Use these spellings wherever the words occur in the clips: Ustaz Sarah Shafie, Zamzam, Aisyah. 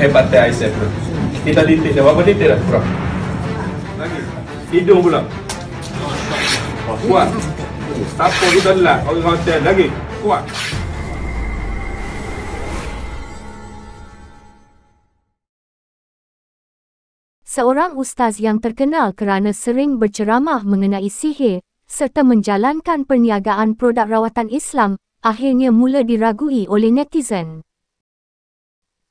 kehebatan Aisyah tu. Kita titik dah berapa titik dah kurang? Lagi. Hidung pula. Kuat. Tapo kita lah. Orang hotel lagi. Kuat. Seorang ustaz yang terkenal kerana sering berceramah mengenai sihir serta menjalankan perniagaan produk rawatan Islam, akhirnya mula diragui oleh netizen.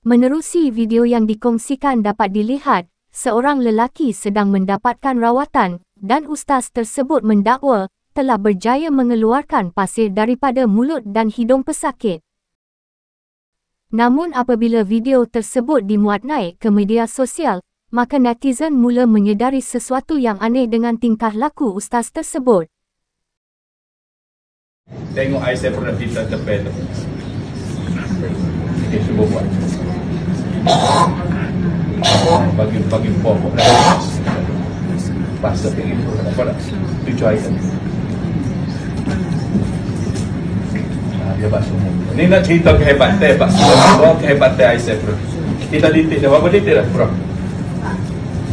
Menerusi video yang dikongsikan dapat dilihat, seorang lelaki sedang mendapatkan rawatan dan ustaz tersebut mendakwa telah berjaya mengeluarkan pasir daripada mulut dan hidung pesakit. Namun apabila video tersebut dimuat naik ke media sosial, maka netizen mula menyedari sesuatu yang aneh dengan tingkah laku ustaz tersebut. Tengok Aisyah pernah pintar tepel tu. Dia cuba buat. Bagi pokok dah. Pasal tinggi tu tak apa dah. Tujuh Aisyah. Dia basuh. Ni nak cerita kehebatan, basuh. Kehebatan Aisyah tu. Kita titik dah berapa titik dah kurang?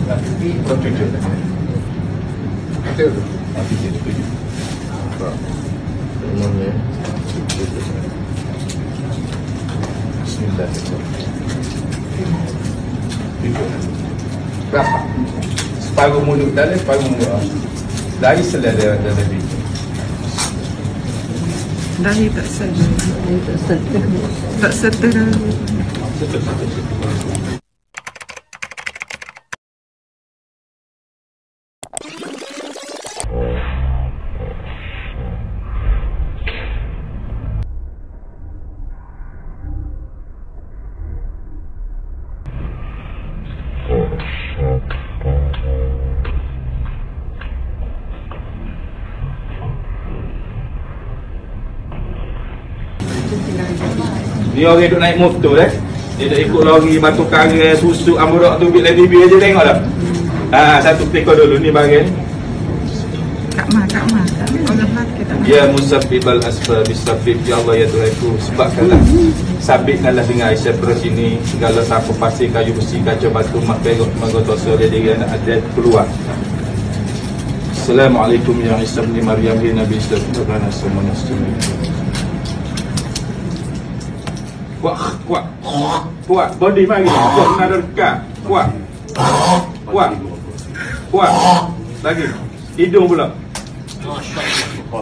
Kurang tujuh. Betul tu. Tujuh. Bismillahirrahmanirrahim. Berapa? Separuh mulut dalam, separuh mulut dahi selera dalam biji. Dahi tak selera. Tak setera. Ni orang duk naik motor eh. Dia duk ikut lori batu karang, susu amurak tu bila TV aja tengok dah. Ha, satu teko dulu ni barang. Kak Mah. Ya musabbibal asbab bisabib, ya Allah ya Tuhanku, sebabkanlah, sabitkanlah dengan Aisyah terus ini segala sapu pasir, kayu, besi, kaca, batu, mak perut, magotoso dia diri anak ada keluar. Assalamualaikum ya Isa bin Maryam bin Nabi sallallahu alaihi wasallam. Kuat body mari. Kuat nada dekat. Kuat lagi. Hidung pula.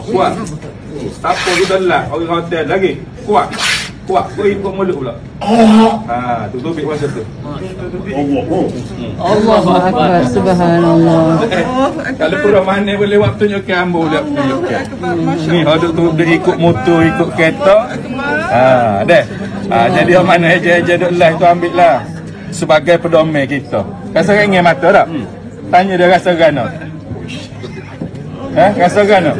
Kuat. Tapo kita lah. Orang hotel lagi. Kuat pergi ikut mulut pula. Ha, tutupi masa tu. Allah Akbar. Subhanallah. Kalau kurang mana boleh waktunya ke ambo dah. Ni ada tu dia ikut motor, ikut kereta. Ha, dah. Ha, jadi orang mana eja-eja duk live tu ambil lah sebagai pedoman kita. Rasa rengih mata tak? Tanya dia rasa gana. Ha? Rasa gana?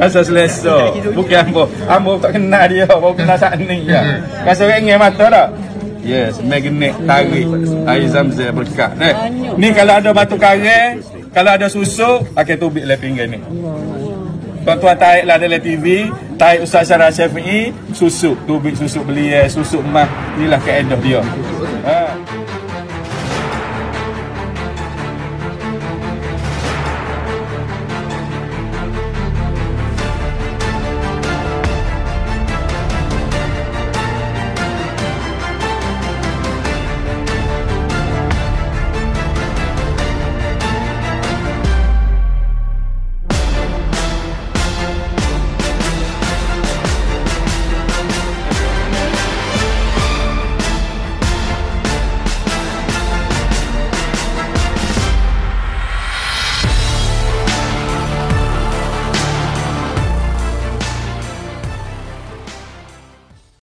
Rasa selesa. Bukan ambo tak kenal dia, baru kenal saat ni je. Rasa rengih mata tak? Yes, magnet tarik air Zamzam berkat. Ni kalau ada batu karang, kalau ada susu, pakai tubik lah pinggan ni. Tuan-tuan tariklah dalam TV, tarik Ustaz Sarah Shafie, susuk, tubik susuk belia, susuk mah, inilah keedah dia. Ha.